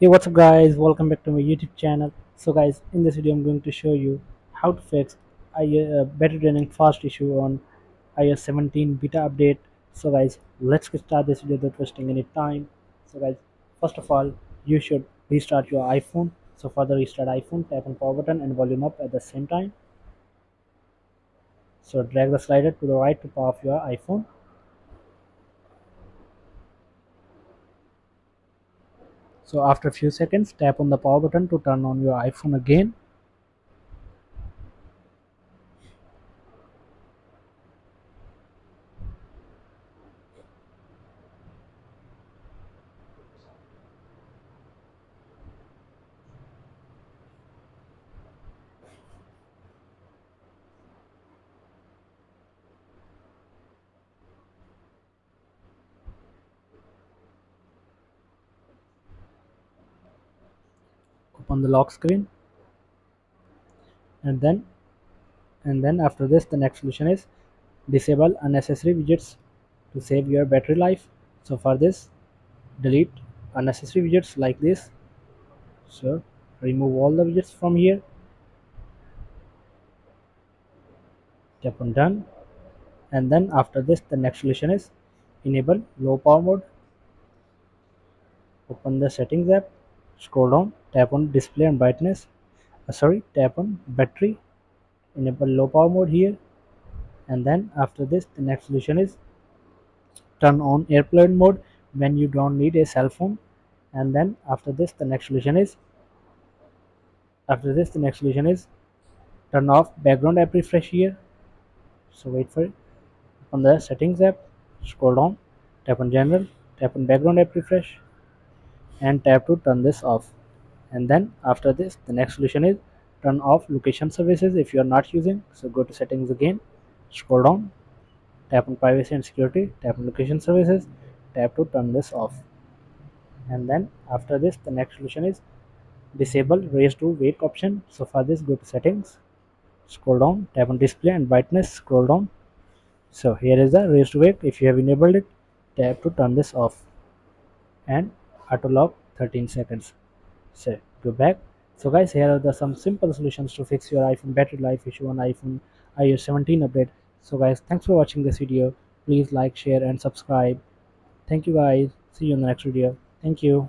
Hey, what's up guys, welcome back to my YouTube channel. So guys, in this video I'm going to show you how to fix battery draining fast issue on iOS 17 beta update. So guys, let's get started this video without wasting any time. So guys, first of all you should restart your iPhone. So for the restart iPhone, tap on power button and volume up at the same time. So drag the slider to the right to power off your iPhone. So after a few seconds, tap on the power button to turn on your iPhone again. On the lock screen, and then after this the next solution is disable unnecessary widgets to save your battery life. So for this, delete unnecessary widgets like this. So remove all the widgets from here, tap on done, and then after this the next solution is enable low power mode. Open the settings app, scroll down, tap on display and brightness, tap on battery, enable low power mode here, and then after this the next solution is turn on airplane mode when you don't need a cell phone. And then after this the next solution is turn off background app refresh here. So wait for it. On the settings app, scroll down, tap on general, tap on background app refresh, and tap to turn this off. And then after this the next solution is turn off location services if you are not using. So go to settings again, scroll down, tap on privacy and security, tap on location services, tap to turn this off. And then after this the next solution is disable raise to wake option. So for this, go to settings, scroll down, tap on display and brightness, scroll down. So here is the raise to wake. If you have enabled it, tap to turn this off, and auto lock 13 seconds. So go back. So guys, here are the some simple solutions to fix your iPhone battery life issue on iPhone iOS 17 update. So guys, thanks for watching this video. Please like, share and subscribe. Thank you guys, see you in the next video. Thank you.